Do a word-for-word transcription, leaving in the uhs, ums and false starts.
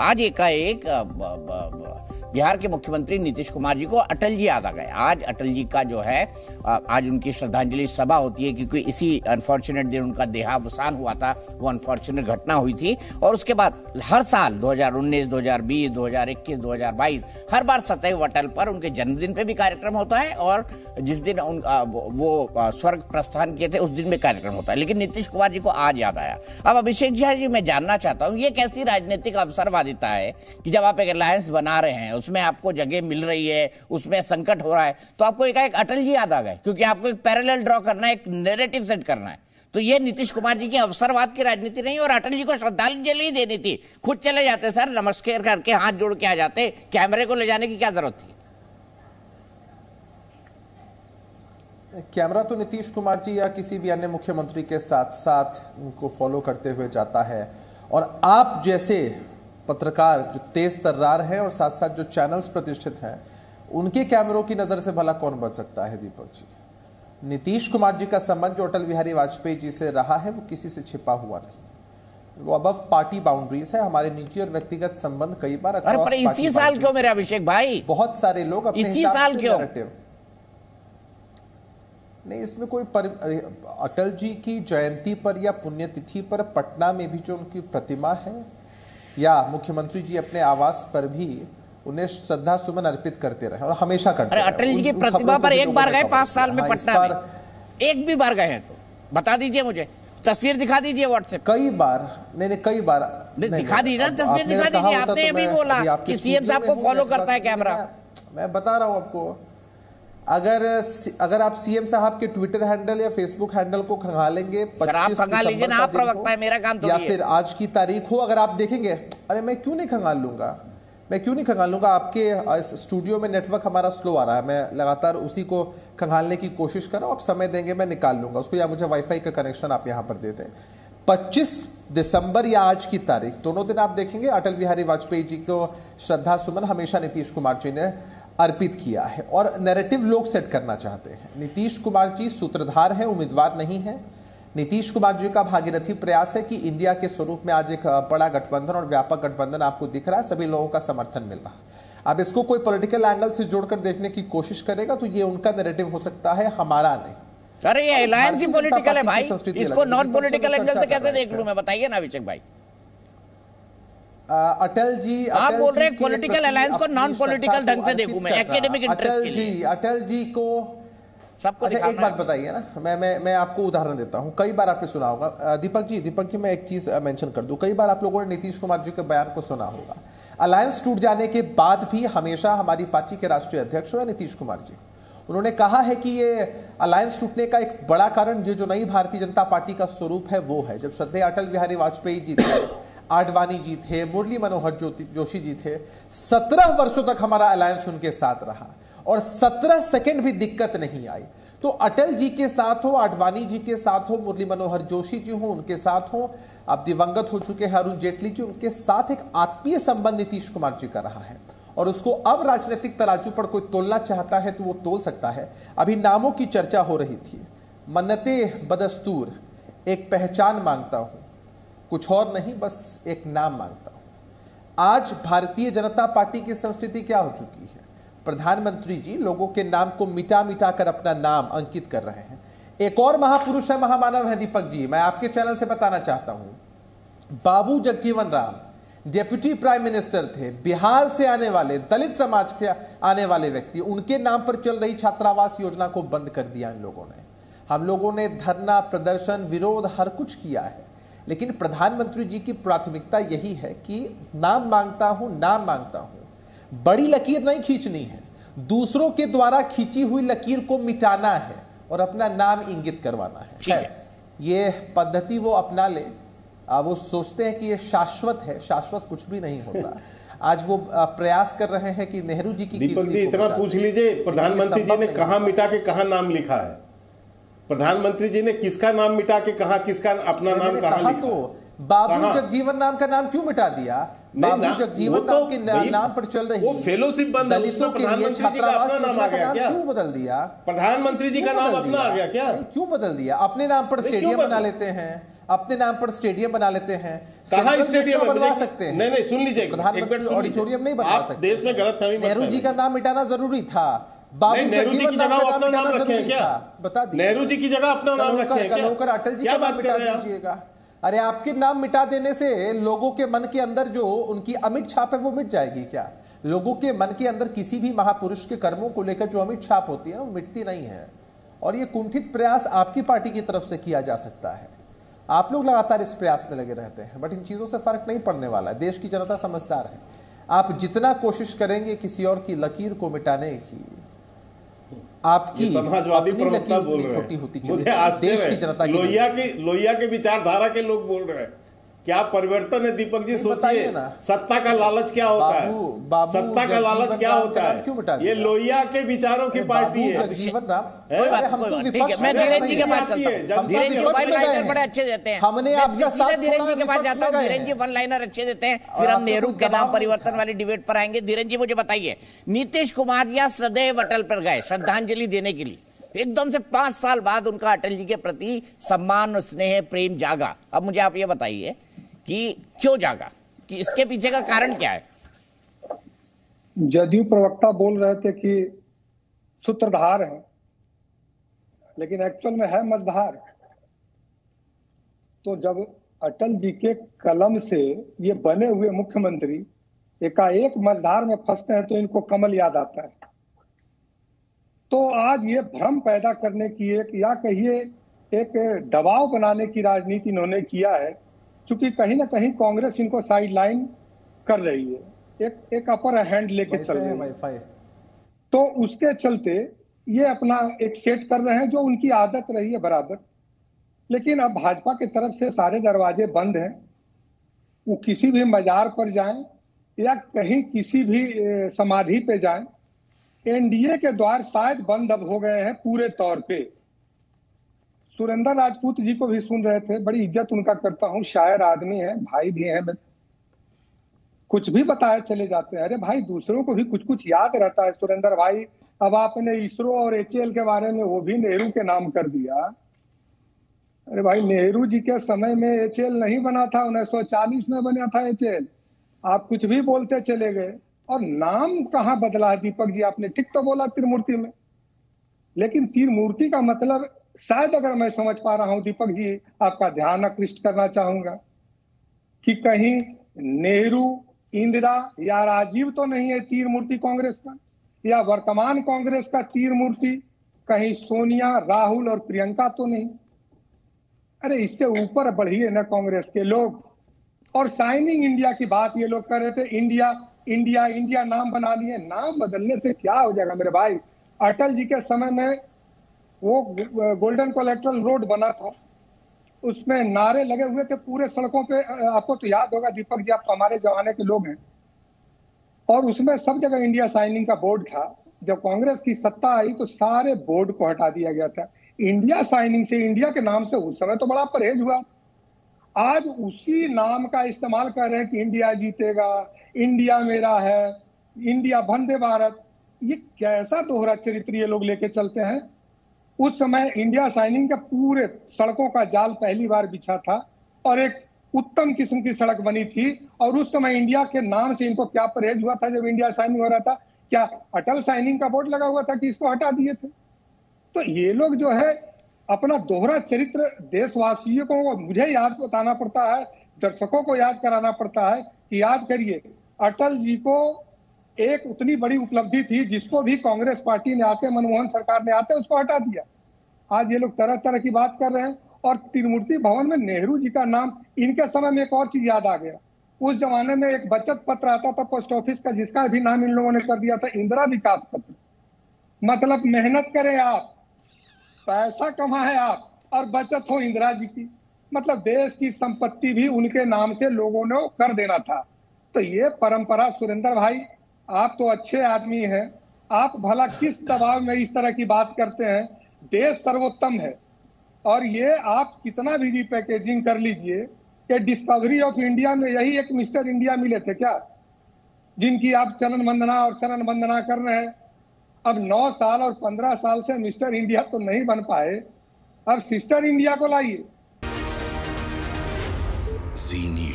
आज एकाएक बिहार के मुख्यमंत्री नीतीश कुमार जी को अटल जी याद आ गए। आज अटल जी का जो है आज उनकी श्रद्धांजलि सभा होती है, क्योंकि इसी अनफॉर्चुनेट दिन उनका देहावसान हुआ था, वो अनफॉर्चुनेट घटना हुई थी। और उसके बाद हर साल दो हज़ार उन्नीस, दो हज़ार बीस, दो हज़ार इक्कीस, दो हज़ार बाईस हर बार सदैव अटल पर उनके जन्मदिन पे भी कार्यक्रम होता है और जिस दिन उन वो स्वर्ग प्रस्थान किए थे उस दिन में कार्यक्रम होता है, लेकिन नीतीश कुमार जी को आज याद आया। अब अभिषेक झा जी, मैं जानना चाहता हूँ ये कैसी राजनीतिक अवसरवादिता है कि जब आप एक अलायंस बना रहे हैं, उसमें आपको जगह मिल रही है, उसमें संकट हो रहा है, तो आपको एकाएक अटल जी याद आ गए, क्योंकि आपको एक पैरेलल ड्रॉ करना है, एक नैरेटिव सेट करना है। तो ये नीतीश कुमार जी की अवसरवाद की राजनीति नहीं, और अटल जी को श्रद्धांजलि देनी थी, खुद चले जाते सर, नमस्कार करके हाथ जोड़ के आ जाते, कैमरे को ले जाने की क्या जरूरत थी? कैमरा तो नीतीश कुमार जी या किसी भी अन्य मुख्यमंत्री के साथ साथ उनको फॉलो करते हुए जाता है, और आप जैसे पत्रकार जो तेज तर्रार हैं और साथ साथ जो चैनल्स प्रतिष्ठित हैं, उनके कैमरों की नज़र से भला कौन बच सकता है दीपक जी। नीतीश कुमार जी का संबंध जो अटल बिहारी वाजपेयी जी से रहा है वो किसी से छिपा हुआ नहीं, वो अबव पार्टी बाउंड्रीज है। हमारे निजी और व्यक्तिगत संबंध कई बार अरे पर इसी साल क्यों मेरे अभिषेक भाई, बहुत सारे लोग अपने इसी साल क्यों नहीं, इसमें कोई पर, अटल जी की जयंती पर या पुण्यतिथि पर पटना में भी जो उनकी प्रतिमा है या मुख्यमंत्री जी अपने आवास पर भी उन्हें श्रद्धा सुमन अर्पित करते रहे और हमेशा करते रहे। अटल जी की प्रतिमा पर एक बार गए पांच साल में पटना में, एक भी बार गए हैं तो बता दीजिए, मुझे तस्वीर दिखा दीजिए व्हाट्सएप। कई बार नहीं नहीं कई बार दिखा दीजिए ना, तस्वीर दिखा दीजिए। आपने अभी बोला कि सीएम साहब को फॉलो करता है कैमरा, मैं बता रहा हूँ आपको। अगर अगर आप सीएम साहब के ट्विटर हैंडल या फेसबुक हैंडल को खंगालेंगे, आप प्रवक्ता है, मेरा काम तो या फिर आज की तारीख हो, अगर आप देखेंगे, अरे मैं क्यों नहीं खंगाल लूंगा, मैं क्यों नहीं खंगाल लूंगा। आपके इस स्टूडियो में नेटवर्क हमारा स्लो आ रहा है, मैं लगातार उसी को खंगालने की कोशिश कर रहा हूँ। आप समय देंगे मैं निकाल लूंगा उसको, या मुझे वाईफाई का कनेक्शन आप यहाँ पर दे दें। पच्चीस दिसंबर या आज की तारीख, दोनों दिन आप देखेंगे अटल बिहारी वाजपेयी जी को श्रद्धा सुमन हमेशा नीतीश कुमार जी ने अर्पित किया है, और नैरेटिव लोग सेट करना चाहते हैं। नीतीश कुमार जी सूत्रधार हैं, उम्मीदवार नहीं हैं। नीतीश कुमार जी का भागीरथी प्रयास है कि इंडिया के स्वरूप में आज एक बड़ा गठबंधन और व्यापक गठबंधन आपको दिख रहा है, सभी लोगों का समर्थन मिल रहा है। अब इसको कोई पॉलिटिकल एंगल से जोड़कर देखने की कोशिश करेगा तो ये उनका नैरेटिव हो सकता है, हमारा नहीं। अरे ये अलायंस ही पॉलिटिकल है भाई, इसको नॉन पॉलिटिकल एंगल से कैसे देख लूं मैं, बताइए ना अभिषेक भाई। अटल जी आप बोल रहे हैं पॉलिटिकल अलायंस को नॉन पॉलिटिकल ढंग से देखूं मैं, एकेडमिक इंटरेस्ट के लिए। अटल जी को सबको अच्छा, एक बात बताइए ना, मैं मैं मैं आपको उदाहरण देता हूं। कई बार आपने सुना होगा दीपक जी, दीपक जी मैं एक चीज मेंशन कर दूं, कई बार आप लोगों ने नीतीश कुमार जी के बयान को सुना होगा। अलायंस टूट जाने के बाद भी हमेशा हमारी पार्टी के राष्ट्रीय अध्यक्ष हुए नीतीश कुमार जी, उन्होंने कहा है कि ये अलायंस टूटने का एक बड़ा कारण ये जो नई भारतीय जनता पार्टी का स्वरूप है वो है। जब श्रद्धेय अटल बिहारी वाजपेयी जी थे, आडवानी जी थे, मुरली मनोहर जोशी जी थे, सत्रह वर्षों तक हमारा अलायंस उनके साथ रहा और सत्रह सेकंड भी दिक्कत नहीं आई। तो अटल जी के साथ हो, आडवाणी जी के साथ हो, मुरली मनोहर जोशी जी हो उनके साथ हो, अब दिवंगत हो चुके हैं अरुण जेटली जी, उनके साथ एक आत्मीय संबंध नीतीश कुमार जी का रहा है, और उसको अब राजनीतिक तराजू पर कोई तोलना चाहता है तो वो तोल सकता है। अभी नामों की चर्चा हो रही थी, मन्नतें बदस्तूर, एक पहचान मांगता हूं, कुछ और नहीं, बस एक नाम मांगता हूं। आज भारतीय जनता पार्टी की संस्कृति क्या हो चुकी है, प्रधानमंत्री जी लोगों के नाम को मिटा मिटा कर अपना नाम अंकित कर रहे हैं। एक और महापुरुष है, महामानव है दीपक जी, मैं आपके चैनल से बताना चाहता हूं, Babu Jagjivan Ram deputy prime minister थे, बिहार से आने वाले दलित समाज से आने वाले व्यक्ति, उनके नाम पर चल रही छात्रावास योजना को बंद कर दिया इन लोगों ने। हम लोगों ने धरना, प्रदर्शन, विरोध, हर कुछ किया है, लेकिन प्रधानमंत्री जी की प्राथमिकता यही है कि नाम मांगता हूं, नाम मांगता हूं। बड़ी लकीर नहीं खींचनी है, दूसरों के द्वारा खींची हुई लकीर को मिटाना है और अपना नाम इंगित करवाना है, है। ये पद्धति वो अपना ले, वो सोचते हैं कि ये शाश्वत है, शाश्वत कुछ भी नहीं होता। आज वो प्रयास कर रहे हैं कि नेहरू जी की दीपक जी इतना पूछ लीजिए, प्रधानमंत्री जी ने कहां मिटा के कहां नाम लिखा है, प्रधानमंत्री जी ने किसका नाम मिटा के कहा, किसका अपना नाम कहा, कहा तो बाबू जगजीवन नाम का नाम क्यों मिटा दिया? बाबू जगजीवन नाम के नाम पर चल रही वो फेलोशिप बंद है, उसमें प्रधानमंत्री जी का अपना नाम आ गया क्या? क्यों बदल दिया? प्रधानमंत्री जी का नाम अपना आ गया क्या? क्यों बदल दिया? अपने नाम पर स्टेडियम बना लेते हैं, अपने नाम पर स्टेडियम बना लेते हैं, कहाँ स्टेडियम बनवा सकते हैं? नहीं नहीं सुन लीजिए, प्रधानमंत्री ऑडिटोरियम नहीं बनवा सकते देश में। गलतफहमी, नेहरू जी का नाम मिटाना जरूरी था, बाबू जगजीवन राम का नाम मिटाना जरूरी था, बता दीजिए। नेहरू जी की जगह अपना नाम रखें क्या? होकर अटल जी का नाम मिटा दीजिएगा। अरे आपके नाम मिटा देने से लोगों के मन के अंदर जो उनकी अमिट छाप है वो मिट जाएगी क्या? लोगों के मन के अंदर किसी भी महापुरुष के कर्मों को लेकर जो अमिट छाप होती है वो मिटती नहीं है। और ये कुंठित प्रयास आपकी पार्टी की तरफ से किया जा सकता है, आप लोग लगातार इस प्रयास में लगे रहते हैं, बट इन चीज़ों से फर्क नहीं पड़ने वाला है। देश की जनता समझदार है, आप जितना कोशिश करेंगे किसी और की लकीर को मिटाने की, आपकी समाजवादी प्रवक्ता बोल रहे हैं, छोटी होती चली देश की जनता की। लोहिया के लोहिया के विचारधारा के लोग बोल रहे हैं, क्या परिवर्तन है? दीपक जी सोचिए ना, सत्ता का लालच क्या होता है? सत्ता का लालच क्या होता है? क्यों बता ये लोहिया के विचारों की पार्टी है। मैं धीरेन्द्र जी के पास चलता हूं, धीरेन्द्र जी वन लाइनर बड़े अच्छे देते हैं, हमने आपका साथ धीरेन्द्र जी के पास जाता हूं, धीरेन्द्र जी वन लाइनर अच्छे देते हैं। फिर हम नेहरू के नाम परिवर्तन वाली डिबेट पर आएंगे। धीरेन्द्र जी मुझे बताइए, नीतीश कुमार या सदैव अटल पर गए श्रद्धांजलि देने के लिए, एकदम से पांच साल बाद उनका अटल जी के प्रति सम्मान और स्नेह प्रेम जागा। अब मुझे आप ये बताइए कि क्यों जागा, कि इसके पीछे का कारण क्या है? जदयू प्रवक्ता बोल रहे थे कि सूत्रधार है, लेकिन एक्चुअल में है मझधार। तो जब अटल जी के कलम से ये बने हुए मुख्यमंत्री एकाएक मझधार में फंसते हैं तो इनको कमल याद आता है। तो आज ये भ्रम पैदा करने की एक या कहिए एक दबाव बनाने की राजनीति इन्होंने किया है, क्योंकि कहीं ना कहीं कांग्रेस इनको साइडलाइन कर रही है, एक एक अपर हैंड लेके चल रही है। तो उसके चलते ये अपना एक सेट कर रहे हैं जो उनकी आदत रही है बराबर। लेकिन अब भाजपा की तरफ से सारे दरवाजे बंद हैं, वो किसी भी मजार पर जाएं या कहीं किसी भी समाधि पे जाएं। एनडीए के द्वार शायद बंद अब हो गए हैं पूरे तौर पे। सुरेंद्र राजपूत जी को भी सुन रहे थे, बड़ी इज्जत उनका करता हूं, शायर आदमी है, भाई भी है, कुछ भी बताए चले जाते हैं। अरे भाई, दूसरों को भी कुछ कुछ याद रहता है। सुरेंद्र भाई, अब आपने इसरो और एच ए एल के बारे में वो भी नेहरू के नाम कर दिया। अरे भाई, नेहरू जी के समय में एच ए एल नहीं बना था, उन्नीस सौ चालीस में बना था एच ए एल। आप कुछ भी बोलते चले गए और नाम कहाँ बदला है? दीपक जी आपने ठीक तो बोला त्रिमूर्ति में, लेकिन त्रिमूर्ति का मतलब शायद अगर मैं समझ पा रहा हूं दीपक जी, आपका ध्यान आकृष्ट करना चाहूंगा कि कहीं नेहरू, इंदिरा या राजीव तो नहीं है त्रिमूर्ति कांग्रेस का, या वर्तमान कांग्रेस का त्रिमूर्ति कहीं सोनिया, राहुल और प्रियंका तो नहीं? अरे इससे ऊपर बढ़िए ना कांग्रेस के लोग। और साइनिंग इंडिया की बात ये लोग कर रहे थे, इंडिया इंडिया इंडिया नाम बना लिए। नाम बदलने से क्या हो जाएगा मेरे भाई? अटल जी के समय में वो गोल्डन कोलेट्रल रोड बना था, उसमें नारे लगे हुए थे पूरे सड़कों पे, आपको तो याद होगा दीपक जी, आप तो हमारे जमाने के लोग हैं। और उसमें सब जगह इंडिया साइनिंग का बोर्ड था। जब कांग्रेस की सत्ता आई तो सारे बोर्ड को हटा दिया गया था इंडिया साइनिंग से, इंडिया के नाम से। उस समय तो बड़ा परहेज हुआ। आज उसी नाम का इस्तेमाल कर रहे हैं कि इंडिया जीतेगा, इंडिया मेरा है, इंडिया वंदे भारत। ये कैसा दोहरा चरित्र ये लोग लेके चलते हैं? उस समय इंडिया साइनिंग का पूरे सड़कों का जाल पहली बार बिछा था और एक उत्तम किस्म की सड़क बनी थी। और उस समय इंडिया के नाम से इनको क्या परहेज हुआ था जब इंडिया साइनिंग हो रहा था? क्या अटल साइनिंग का बोर्ड लगा हुआ था कि इसको हटा दिए थे? तो ये लोग जो है अपना दोहरा चरित्र देशवासियों को, मुझे याद बताना पड़ता है, दर्शकों को याद कराना पड़ता है कि याद करिए अटल जी को एक उतनी बड़ी उपलब्धि थी जिसको भी कांग्रेस पार्टी ने आते, मनमोहन सरकार ने आते उसको हटा दिया। आज ये लोग तरह तरह की बात कर रहे हैं। और त्रिमूर्ति भवन में नेहरू जी का नाम, इनके समय में एक और चीज याद आ गया। उस जमाने में एक बचत पत्र आता था पोस्ट ऑफिस का, जिसका भी नाम इन लोगों ने कर दिया था इंदिरा विकास पत्र। मतलब मेहनत करें आप, पैसा कमाए आप और बचत हो इंदिरा जी की। मतलब देश की संपत्ति भी उनके नाम से लोगों ने कर देना था। तो ये परंपरा, सुरेंद्र भाई आप तो अच्छे आदमी हैं, आप भला किस दबाव में इस तरह की बात करते हैं? देश सर्वोत्तम है और ये आप कितना भी रिपैकेजिंग कर लीजिए कि डिस्कवरी ऑफ इंडिया में यही एक मिस्टर इंडिया मिले थे क्या, जिनकी आप चरण वंदना और चरण वंदना कर रहे हैं? अब नौ साल और पंद्रह साल से मिस्टर इंडिया तो नहीं बन पाए, अब सिस्टर इंडिया को लाइए। जीनी